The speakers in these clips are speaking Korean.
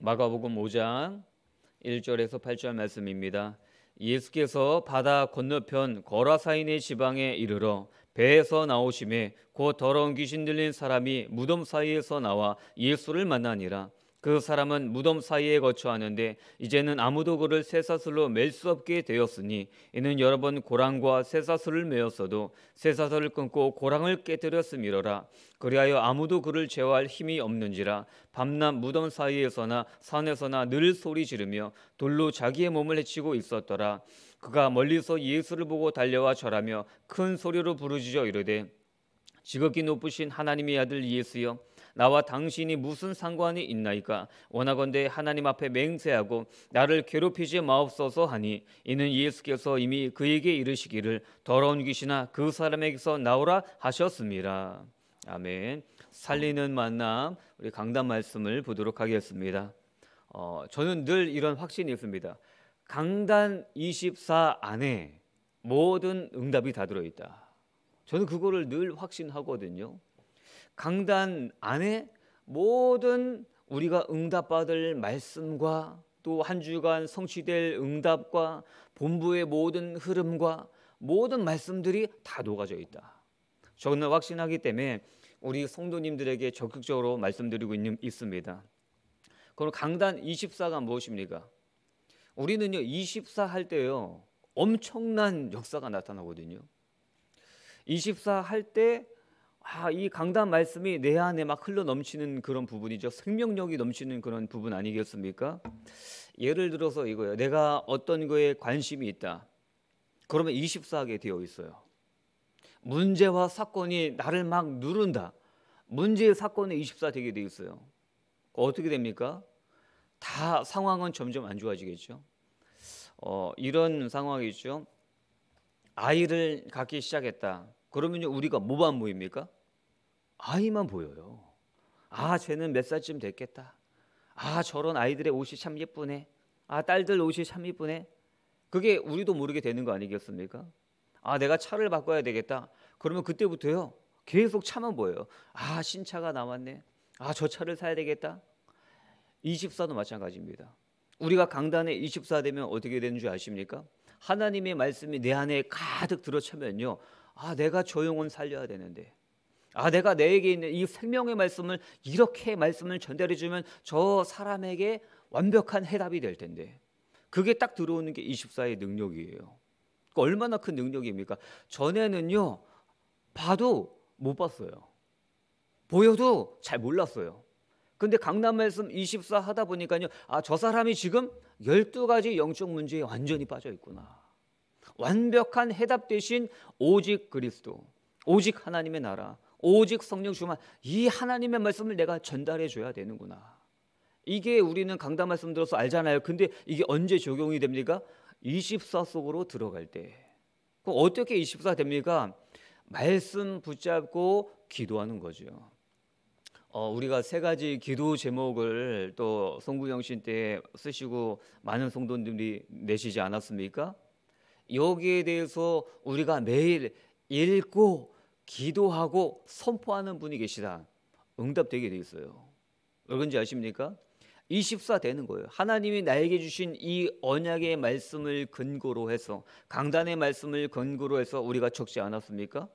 마가복음 5장 1절에서 8절 말씀입니다. 예수께서 바다 건너편 거라사인의 지방에 이르러 배에서 나오심에 곧 더러운 귀신 들린 사람이 무덤 사이에서 나와 예수를 만나니라. 그 사람은 무덤 사이에 거처하는데 이제는 아무도 그를 쇠사슬로 맬 수 없게 되었으니 이는 여러 번 고랑과 쇠사슬을 매었어도 쇠사슬을 끊고 고랑을 깨뜨렸음이러라. 그리하여 아무도 그를 제어할 힘이 없는지라 밤낮 무덤 사이에서나 산에서나 늘 소리 지르며 돌로 자기의 몸을 해치고 있었더라. 그가 멀리서 예수를 보고 달려와 절하며 큰 소리로 부르짖어 이르되 지극히 높으신 하나님의 아들 예수여 나와 당신이 무슨 상관이 있나이까? 원하건대 하나님 앞에 맹세하고 나를 괴롭히지 마옵소서 하니 이는 예수께서 이미 그에게 이르시기를 더러운 귀신아 그 사람에게서 나오라 하셨습니다. 아멘. 살리는 만남 우리 강단 말씀을 보도록 하겠습니다. 저는 늘 이런 확신이 있습니다. 강단 24 안에 모든 응답이 다 들어있다. 저는 그거를 늘 확신하거든요. 강단 안에 모든 우리가 응답받을 말씀과 또 한 주간 성취될 응답과 본부의 모든 흐름과 모든 말씀들이 다 녹아져 있다. 저는 확신하기 때문에 우리 성도님들에게 적극적으로 말씀드리고 있습니다. 그럼 강단 24가 무엇입니까? 우리는요 24 할 때요 엄청난 역사가 나타나거든요. 24 할 때 이 강단 말씀이 내 안에 막 흘러 넘치는 그런 부분이죠. 생명력이 넘치는 그런 부분 아니겠습니까? 예를 들어서 이거예요. 내가 어떤 거에 관심이 있다. 그러면 24하게 되어 있어요. 문제와 사건이 나를 막 누른다. 문제의 사건에 24 되게 되어 있어요. 어떻게 됩니까? 다 상황은 점점 안 좋아지겠죠. 이런 상황이죠. 아이를 갖기 시작했다. 그러면 우리가 뭐만 보입니까? 아이만 보여요. 아, 쟤는 몇 살쯤 됐겠다. 아, 저런 아이들의 옷이 참 예쁘네. 아, 딸들 옷이 참 예쁘네. 그게 우리도 모르게 되는 거 아니겠습니까? 아, 내가 차를 바꿔야 되겠다. 그러면 그때부터요. 계속 차만 보여요. 아, 신차가 나왔네. 아, 저 차를 사야 되겠다. 24도 마찬가지입니다. 우리가 강단에 24 되면 어떻게 되는 줄 아십니까? 하나님의 말씀이 내 안에 가득 들어차면요. 아, 내가 저 영혼 살려야 되는데. 아, 내가 내게 있는 이 생명의 말씀을 이렇게 말씀을 전달해주면 저 사람에게 완벽한 해답이 될 텐데. 그게 딱 들어오는 게 24의 능력이에요. 얼마나 큰 능력입니까? 전에는요. 봐도 못 봤어요. 보여도 잘 몰랐어요. 근데 강단 말씀 24 하다 보니까요. 아, 저 사람이 지금 12가지 영적 문제에 완전히 빠져 있구나. 완벽한 해답 대신 오직 그리스도, 오직 하나님의 나라, 오직 성령 충만 이 하나님의 말씀을 내가 전달해 줘야 되는구나. 이게 우리는 강단 말씀 들어서 알잖아요. 근데 이게 언제 적용이 됩니까? 24 속으로 들어갈 때. 그럼 어떻게 24 됩니까? 말씀 붙잡고 기도하는 거죠. 우리가 세 가지 기도 제목을 또 송구영신 때 쓰시고 많은 성도님들이 내시지 않았습니까? 여기에 대해서 우리가 매일 읽고 기도하고 선포하는 분이 계시다. 응답되게 돼 있어요. 왜 그런지 아십니까? 24 되는 거예요. 하나님이 나에게 주신 이 언약의 말씀을 근거로 해서 강단의 말씀을 근거로 해서 우리가 적지 않았습니까?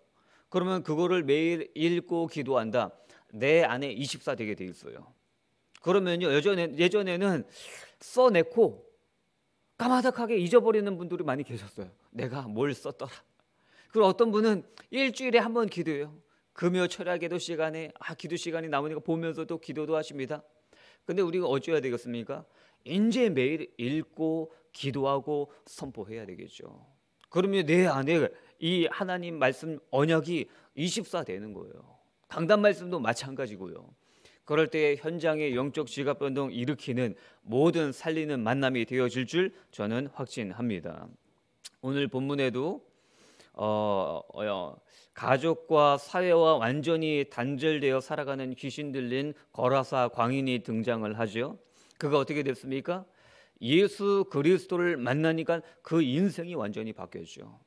그러면 그거를 매일 읽고 기도한다. 내 안에 24 되게 돼 있어요. 그러면요 예전에는 써내고 까마득하게 잊어버리는 분들이 많이 계셨어요. 내가 뭘 썼더라. 그리고 어떤 분은 일주일에 한 번 기도해요. 금요 철야기도 시간에 기도 시간이 남으니까 보면서도 기도도 하십니다. 근데 우리가 어찌해야 되겠습니까? 이제 매일 읽고 기도하고 선포해야 되겠죠. 그러면 내 안에 이 하나님 말씀 언약이 24 되는 거예요. 강단 말씀도 마찬가지고요. 그럴 때 현장의 영적 지각 변동 일으키는 모든 살리는 만남이 되어질 줄 저는 확신합니다. 오늘 본문에도 가족과 사회와 완전히 단절되어 살아가는 귀신 들린 거라사 광인이 등장을 하죠. 그가 어떻게 됐습니까? 예수 그리스도를 만나니까 그 인생이 완전히 바뀌었죠.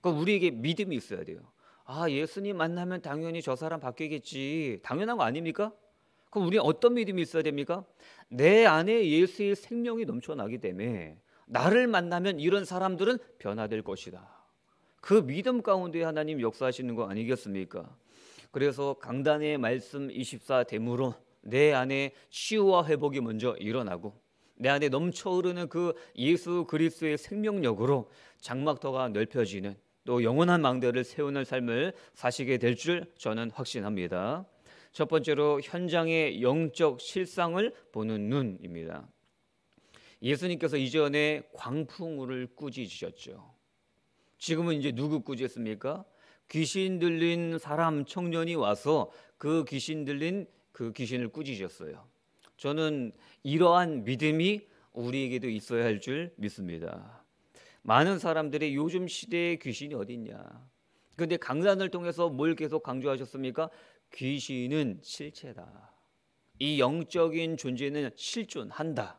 그러니까 우리에게 믿음이 있어야 돼요. 아, 예수님 만나면 당연히 저 사람 바뀌겠지. 당연한 거 아닙니까? 그럼 우리 어떤 믿음이 있어야 됩니까? 내 안에 예수의 생명이 넘쳐나기 때문에 나를 만나면 이런 사람들은 변화될 것이다. 그 믿음 가운데 하나님 역사하시는 거 아니겠습니까? 그래서 강단의 말씀 24대무로 내 안에 치유와 회복이 먼저 일어나고 내 안에 넘쳐 흐르는 그 예수 그리스도의 생명력으로 장막터가 넓혀지는 또 영원한 망대를 세우는 삶을 사시게 될 줄 저는 확신합니다. 첫 번째로 현장의 영적 실상을 보는 눈입니다. 예수님께서 이전에 광풍우를 꾸짖으셨죠. 지금은 이제 누구 꾸짖습니까? 귀신 들린 사람 청년이 와서 그 귀신 들린 그 귀신을 꾸짖으셨어요. 저는 이러한 믿음이 우리에게도 있어야 할 줄 믿습니다. 많은 사람들이 요즘 시대의 귀신이 어디 있냐. 그런데 강단을 통해서 뭘 계속 강조하셨습니까? 귀신은 실체다. 이 영적인 존재는 실존한다.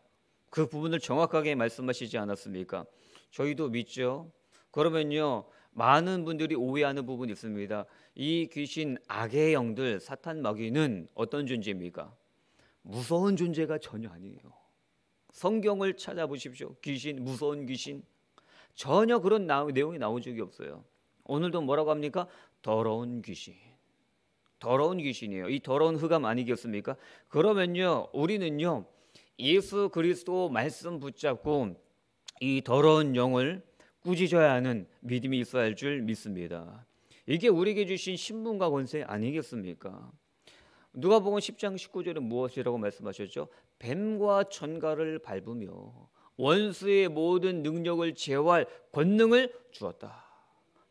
그 부분을 정확하게 말씀하시지 않았습니까? 저희도 믿죠. 그러면요, 많은 분들이 오해하는 부분이 있습니다. 이 귀신, 악의 영들, 사탄 마귀는 어떤 존재입니까? 무서운 존재가 전혀 아니에요. 성경을 찾아보십시오. 귀신, 무서운 귀신, 전혀 그런 내용이 나온 적이 없어요. 오늘도 뭐라고 합니까? 더러운 귀신. 더러운 귀신이에요. 이 더러운 흑암 아니겠습니까? 그러면요, 우리는요, 예수 그리스도 말씀 붙잡고 이 더러운 영을 꾸짖어야 하는 믿음이 있어야 할 줄 믿습니다. 이게 우리에게 주신 신분과 권세 아니겠습니까? 누가복음 10장 19절은 무엇이라고 말씀하셨죠? 뱀과 전갈을 밟으며 원수의 모든 능력을 제어할 권능을 주었다.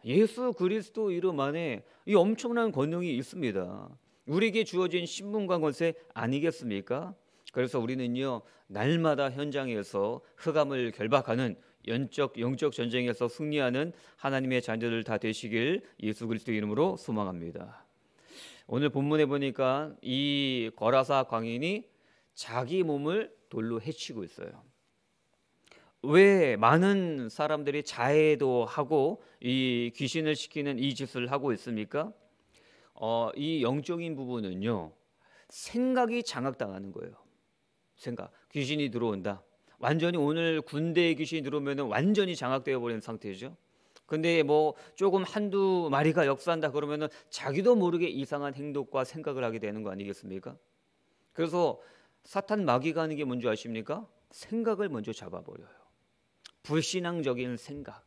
예수 그리스도 이름 안에 이 엄청난 권능이 있습니다. 우리에게 주어진 신분과 권세 아니겠습니까? 그래서 우리는요, 날마다 현장에서 흑암을 결박하는 영적 전쟁에서 승리하는 하나님의 자녀들 다 되시길 예수 그리스도 이름으로 소망합니다. 오늘 본문에 보니까 이 거라사 광인이 자기 몸을 돌로 해치고 있어요. 왜 많은 사람들이 자해도 하고 이 귀신을 시키는 이 짓을 하고 있습니까? 이 영적인 부분은요, 생각이 장악당하는 거예요. 생각. 귀신이 들어온다. 완전히 오늘 군대의 귀신이 들어오면 완전히 장악되어 버리는 상태죠. 근데 뭐 조금 한두 마리가 역사한다 그러면은 자기도 모르게 이상한 행동과 생각을 하게 되는 거 아니겠습니까? 그래서 사탄 마귀가 하는 게 뭔지 아십니까? 생각을 먼저 잡아버려요. 불신앙적인 생각.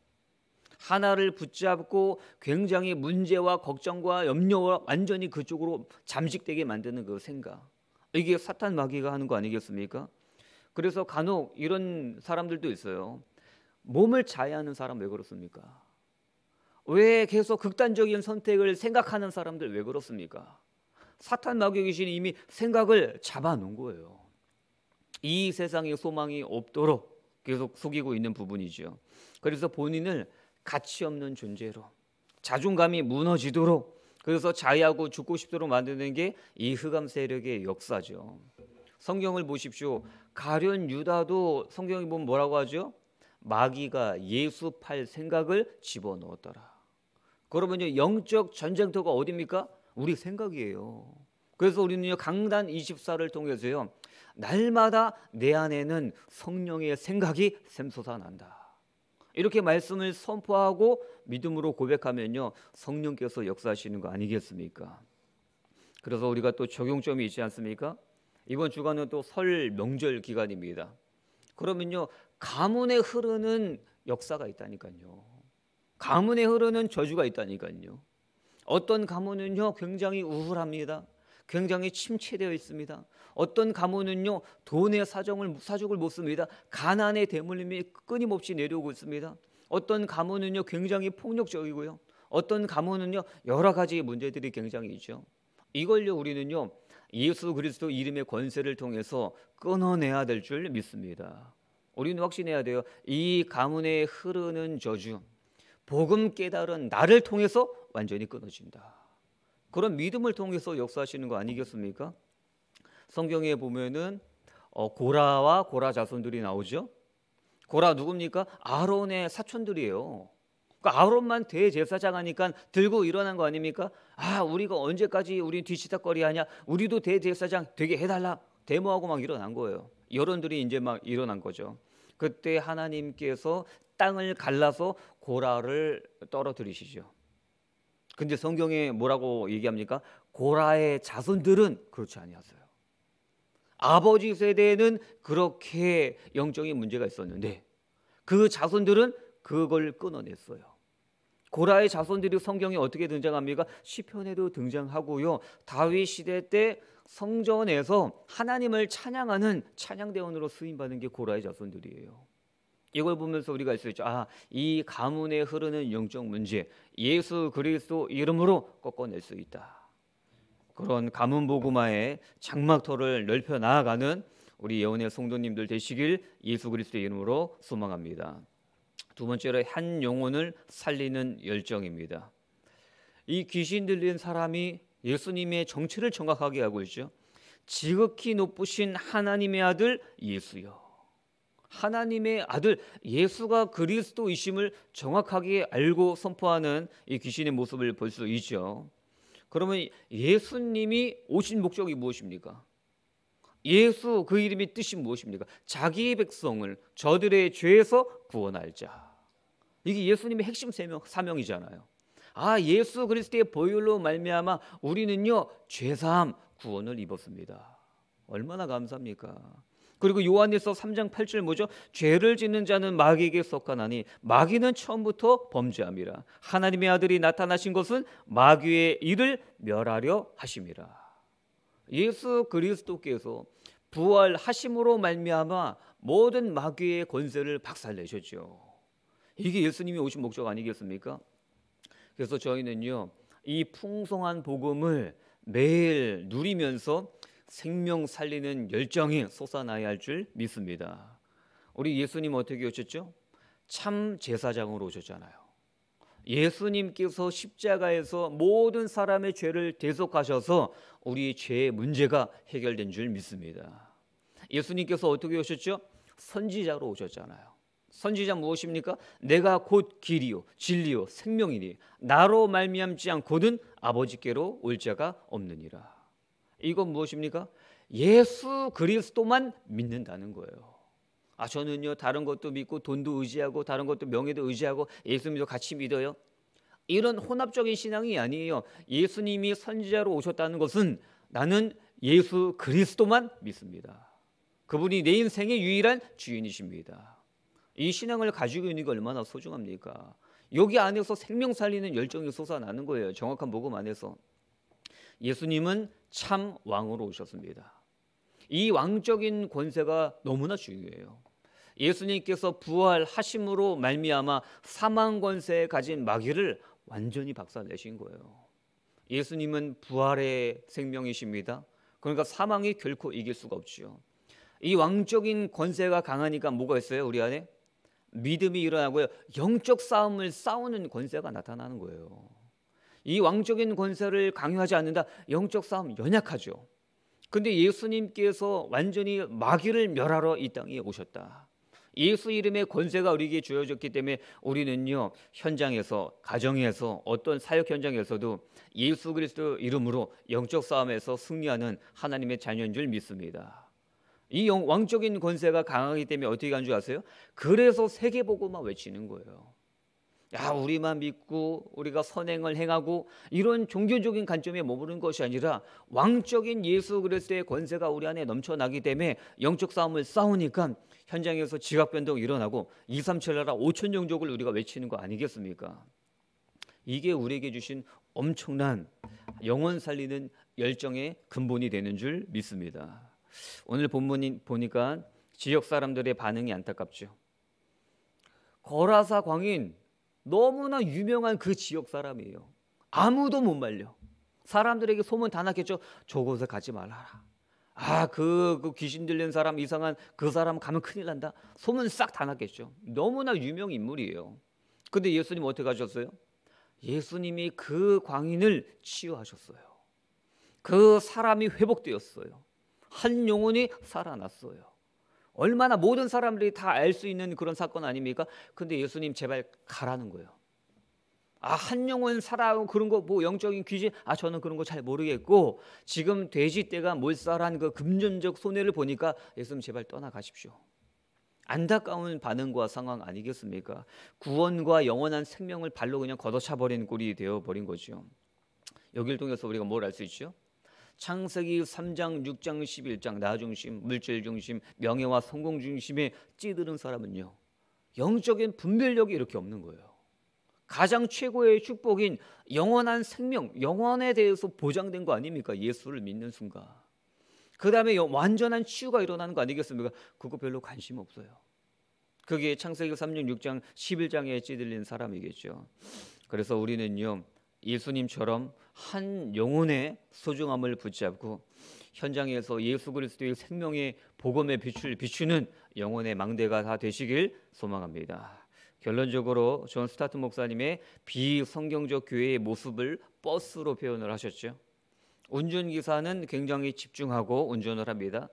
하나를 붙잡고 굉장히 문제와 걱정과 염려와 완전히 그쪽으로 잠식되게 만드는 그 생각. 이게 사탄 마귀가 하는 거 아니겠습니까? 그래서 간혹 이런 사람들도 있어요. 몸을 자해하는 사람 왜 그렇습니까? 왜 계속 극단적인 선택을 생각하는 사람들 왜 그렇습니까? 사탄 마귀 귀신이 이미 생각을 잡아놓은 거예요. 이 세상에 소망이 없도록 계속 속이고 있는 부분이죠. 그래서 본인을 가치 없는 존재로, 자존감이 무너지도록, 그래서 자해하고 죽고 싶도록 만드는 게 이 흑암 세력의 역사죠. 성경을 보십시오. 가룟 유다도 성경에 보면 뭐라고 하죠? 마귀가 예수 팔 생각을 집어넣었더라. 그러면요, 영적 전쟁터가 어디입니까? 우리 생각이에요. 그래서 우리는요, 강단 24를 통해서요, 날마다 내 안에는 성령의 생각이 샘솟아난다. 이렇게 말씀을 선포하고 믿음으로 고백하면요, 성령께서 역사하시는 거 아니겠습니까? 그래서 우리가 또 적용점이 있지 않습니까? 이번 주간은 또 설 명절 기간입니다. 그러면요, 가문에 흐르는 역사가 있다니까요. 가문에 흐르는 저주가 있다니까요. 어떤 가문은요, 굉장히 우울합니다. 굉장히 침체되어 있습니다. 어떤 가문은요, 돈의 사족을 못 씁니다. 가난의 대물림이 끊임없이 내려오고 있습니다. 어떤 가문은요, 굉장히 폭력적이고요. 어떤 가문은요, 여러 가지 문제들이 굉장히 있죠. 이걸요, 우리는요, 예수 그리스도 이름의 권세를 통해서 끊어내야 될 줄 믿습니다. 우리는 확신해야 돼요. 이 가문에 흐르는 저주, 복음 깨달은 나를 통해서 완전히 끊어진다. 그런 믿음을 통해서 역사하시는 거 아니겠습니까? 성경에 보면은 고라와 고라 자손들이 나오죠. 고라 누굽니까? 아론의 사촌들이에요. 아론만 대제사장하니까 들고 일어난 거 아닙니까? 아, 우리가 언제까지 우리 뒤치다거리하냐? 우리도 대제사장 되게 해달라. 데모하고 막 일어난 거예요. 여론들이 이제 막 일어난 거죠. 그때 하나님께서 땅을 갈라서 고라를 떨어뜨리시죠. 근데 성경에 뭐라고 얘기합니까? 고라의 자손들은 그렇지 아니었어요. 아버지 세대는 그렇게 영적인 문제가 있었는데 그 자손들은 그걸 끊어냈어요. 고라의 자손들이 성경에 어떻게 등장합니까? 시편에도 등장하고요. 다윗 시대 때 성전에서 하나님을 찬양하는 찬양대원으로 쓰임받은 게 고라의 자손들이에요. 이걸 보면서 우리가 알 수 있죠. 아, 이 가문에 흐르는 영적 문제, 예수 그리스도 이름으로 꺾어낼 수 있다. 그런 가문 보구마의 장막터를 넓혀 나아가는 우리 예언의 성도님들 되시길 예수 그리스도의 이름으로 소망합니다. 두 번째로 한 영혼을 살리는 열정입니다. 이 귀신 들린 사람이 예수님의 정체를 정확하게 알고 있죠. 지극히 높으신 하나님의 아들 예수여. 하나님의 아들 예수가 그리스도이심을 정확하게 알고 선포하는 이 귀신의 모습을 볼 수 있죠. 그러면 예수님이 오신 목적이 무엇입니까? 예수 그 이름의 뜻이 무엇입니까? 자기 백성을 저들의 죄에서 구원할 자. 이게 예수님의 핵심 사명이잖아요. 아, 예수 그리스도의 보혈로 말미암아 우리는요 죄사함 구원을 입었습니다. 얼마나 감사합니까? 그리고 요한일서 3장 8절 뭐죠? 죄를 짓는 자는 마귀에게 속하나니 마귀는 처음부터 범죄함이라. 하나님의 아들이 나타나신 것은 마귀의 일을 멸하려 하심이라. 예수 그리스도께서 부활하심으로 말미암아 모든 마귀의 권세를 박살내셨죠. 이게 예수님이 오신 목적 아니겠습니까? 그래서 저희는요 이 풍성한 복음을 매일 누리면서 생명 살리는 열정이 솟아나야 할 줄 믿습니다. 우리 예수님 어떻게 오셨죠? 참 제사장으로 오셨잖아요. 예수님께서 십자가에서 모든 사람의 죄를 대속하셔서 우리의 죄의 문제가 해결된 줄 믿습니다. 예수님께서 어떻게 오셨죠? 선지자로 오셨잖아요. 선지자 무엇입니까? 내가 곧 길이요 진리요 생명이니 나로 말미암지 않고는 아버지께로 올 자가 없느니라. 이건 무엇입니까? 예수 그리스도만 믿는다는 거예요. 아, 저는요 다른 것도 믿고 돈도 의지하고 다른 것도 명예도 의지하고 예수님도 같이 믿어요. 이런 혼합적인 신앙이 아니에요. 예수님이 선지자로 오셨다는 것은 나는 예수 그리스도만 믿습니다. 그분이 내 인생의 유일한 주인이십니다. 이 신앙을 가지고 있는 게 얼마나 소중합니까? 여기 안에서 생명 살리는 열정이 솟아나는 거예요. 정확한 복음 안에서 예수님은 참 왕으로 오셨습니다. 이 왕적인 권세가 너무나 중요해요. 예수님께서 부활하심으로 말미암아 사망 권세에 가진 마귀를 완전히 박살내신 거예요. 예수님은 부활의 생명이십니다. 그러니까 사망이 결코 이길 수가 없죠. 이 왕적인 권세가 강하니까 뭐가 있어요? 우리 안에 믿음이 일어나고요. 영적 싸움을 싸우는 권세가 나타나는 거예요. 이 왕적인 권세를 강요하지 않는다. 영적 싸움 연약하죠. 근데 예수님께서 완전히 마귀를 멸하러 이 땅에 오셨다. 예수 이름의 권세가 우리에게 주어졌기 때문에 우리는요 현장에서, 가정에서, 어떤 사역 현장에서도 예수 그리스도 이름으로 영적 싸움에서 승리하는 하나님의 자녀인 줄 믿습니다. 이 왕적인 권세가 강하기 때문에 어떻게 하는 줄 아세요? 그래서 세계복음만 외치는 거예요. 야, 우리만 믿고 우리가 선행을 행하고 이런 종교적인 관점에 머무는 것이 아니라 왕적인 예수 그리스도의 권세가 우리 안에 넘쳐나기 때문에 영적 싸움을 싸우니까 현장에서 지각변동 일어나고 2, 3, 7나라 5천 종족을 우리가 외치는 거 아니겠습니까? 이게 우리에게 주신 엄청난 영혼 살리는 열정의 근본이 되는 줄 믿습니다. 오늘 본문이 보니까 지역 사람들의 반응이 안타깝죠. 거라사 광인 너무나 유명한 그 지역 사람이에요. 아무도 못 말려. 사람들에게 소문 다 났겠죠. 저곳에 가지 말아라. 아, 그 귀신 들린 사람, 이상한 그 사람 가면 큰일 난다. 소문 싹 다 났겠죠. 너무나 유명 인물이에요. 근데 예수님 어떻게 하셨어요? 예수님이 그 광인을 치유하셨어요. 그 사람이 회복되었어요. 한 영혼이 살아났어요. 얼마나 모든 사람들이 다 알 수 있는 그런 사건 아닙니까? 근데 예수님 제발 가라는 거예요. 한 영혼 살아오고 그런 거 뭐 영적인 귀신 저는 그런 거 잘 모르겠고 지금 돼지떼가 몰살한 그 금전적 손해를 보니까 예수님 제발 떠나가십시오. 안타까운 반응과 상황 아니겠습니까? 구원과 영원한 생명을 발로 그냥 걷어차버린 꼴이 되어버린 거죠. 여기를 통해서 우리가 뭘 알 수 있죠? 창세기 3장, 6장, 11장 나 중심, 물질 중심, 명예와 성공 중심에 찌드는 사람은요 영적인 분별력이 이렇게 없는 거예요. 가장 최고의 축복인 영원한 생명, 영원에 대해서 보장된 거 아닙니까? 예수를 믿는 순간. 그 다음에 완전한 치유가 일어나는 거 아니겠습니까? 그거 별로 관심 없어요. 그게 창세기 3장, 6장, 11장에 찌들린 사람이겠죠. 그래서 우리는요 예수님처럼 한 영혼의 소중함을 붙잡고 현장에서 예수 그리스도의 생명의 복음의 빛을 비추는 영혼의 망대가 다 되시길 소망합니다. 결론적으로 존 스타튼 목사님의 비성경적 교회의 모습을 버스로 표현을 하셨죠. 운전기사는 굉장히 집중하고 운전을 합니다.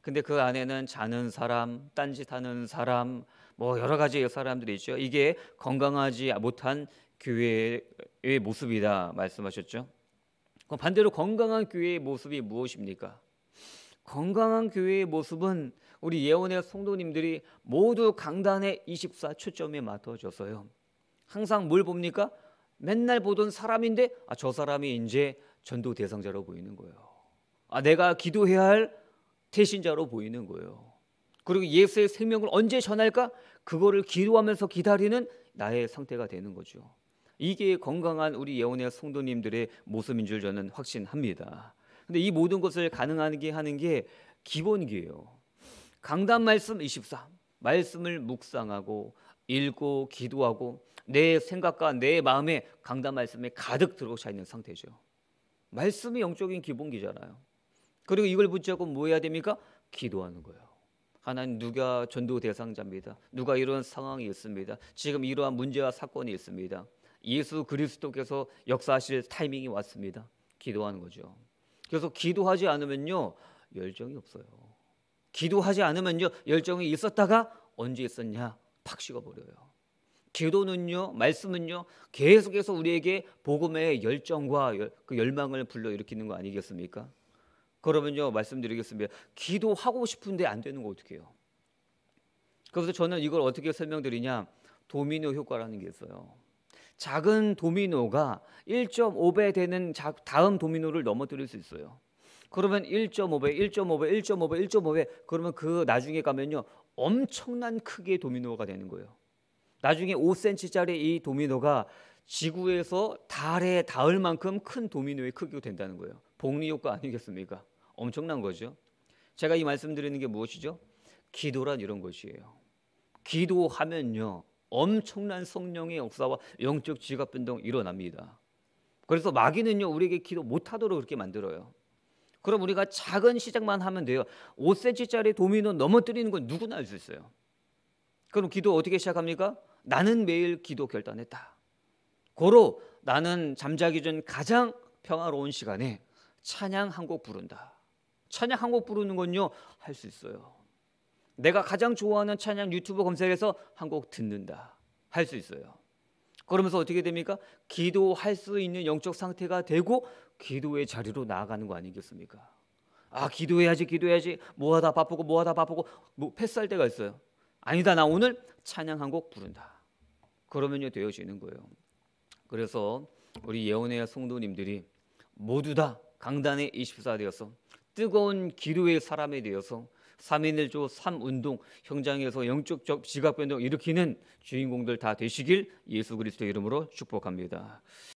근데 그 안에는 자는 사람, 딴짓하는 사람, 뭐 여러 가지 사람들이 있죠. 이게 건강하지 못한 교회의 모습이다 말씀하셨죠. 그럼 반대로 건강한 교회의 모습이 무엇입니까? 건강한 교회의 모습은 우리 예원의 성도님들이 모두 강단의 24초점에 맞춰졌어요. 항상 뭘 봅니까? 맨날 보던 사람인데 저 사람이 이제 전도 대상자로 보이는 거예요. 내가 기도해야 할 대신자로 보이는 거예요. 그리고 예수의 생명을 언제 전할까? 그거를 기도하면서 기다리는 나의 상태가 되는 거죠. 이게 건강한 우리 예원의 성도님들의 모습인 줄 저는 확신합니다. 근데 이 모든 것을 가능하게 하는 게 기본기예요. 강단 말씀 24, 말씀을 묵상하고 읽고 기도하고 내 생각과 내 마음에 강단 말씀에 가득 들어차 있는 상태죠. 말씀이 영적인 기본기잖아요. 그리고 이걸 붙잡고 뭐 해야 됩니까? 기도하는 거예요. 하나님, 누가 전도 대상자입니다. 누가 이런 상황이 있습니다. 지금 이러한 문제와 사건이 있습니다. 예수 그리스도께서 역사하실 타이밍이 왔습니다. 기도하는 거죠. 그래서 기도하지 않으면요 열정이 없어요. 기도하지 않으면요 열정이 있었다가 언제 있었냐 팍 식어버려요. 기도는요, 말씀은요 계속해서 우리에게 복음의 열정과 그 열망을 불러일으키는 거 아니겠습니까? 그러면요 말씀드리겠습니다. 기도하고 싶은데 안 되는 거 어떻게 해요? 그래서 저는 이걸 어떻게 설명드리냐, 도미노 효과라는 게 있어요. 작은 도미노가 1.5배 되는 다음 도미노를 넘어뜨릴 수 있어요. 그러면 1.5배, 1.5배, 1.5배, 1.5배 그러면 그 나중에 가면요 엄청난 크기의 도미노가 되는 거예요. 나중에 5cm짜리 이 도미노가 지구에서 달에 닿을 만큼 큰 도미노의 크기가 된다는 거예요. 복리 효과 아니겠습니까? 엄청난 거죠. 제가 이 말씀드리는 게 무엇이죠? 기도란 이런 것이에요. 기도하면요 엄청난 성령의 역사와 영적 지각 변동이 일어납니다. 그래서 마귀는요 우리에게 기도 못하도록 그렇게 만들어요. 그럼 우리가 작은 시작만 하면 돼요. 5cm짜리 도미노 넘어뜨리는 건 누구나 할 수 있어요. 그럼 기도 어떻게 시작합니까? 나는 매일 기도 결단했다. 고로 나는 잠자기 전 가장 평화로운 시간에 찬양 한 곡 부른다. 찬양 한 곡 부르는 건요 할 수 있어요. 내가 가장 좋아하는 찬양 유튜브 검색해서 한 곡 듣는다. 할 수 있어요. 그러면서 어떻게 됩니까? 기도할 수 있는 영적 상태가 되고 기도의 자리로 나아가는 거 아니겠습니까? 기도해야지, 기도해야지. 뭐하다 바쁘고 뭐 패스할 때가 있어요. 아니다, 나 오늘 찬양 한 곡 부른다. 그러면요 되어지는 거예요. 그래서 우리 예언의 성도님들이 모두 다 강단의 24 되어서 뜨거운 기도의 사람이 되어서 3.1조 3운동 현장에서 영적적 지각변동 일으키는 주인공들 다 되시길 예수 그리스도의 이름으로 축복합니다.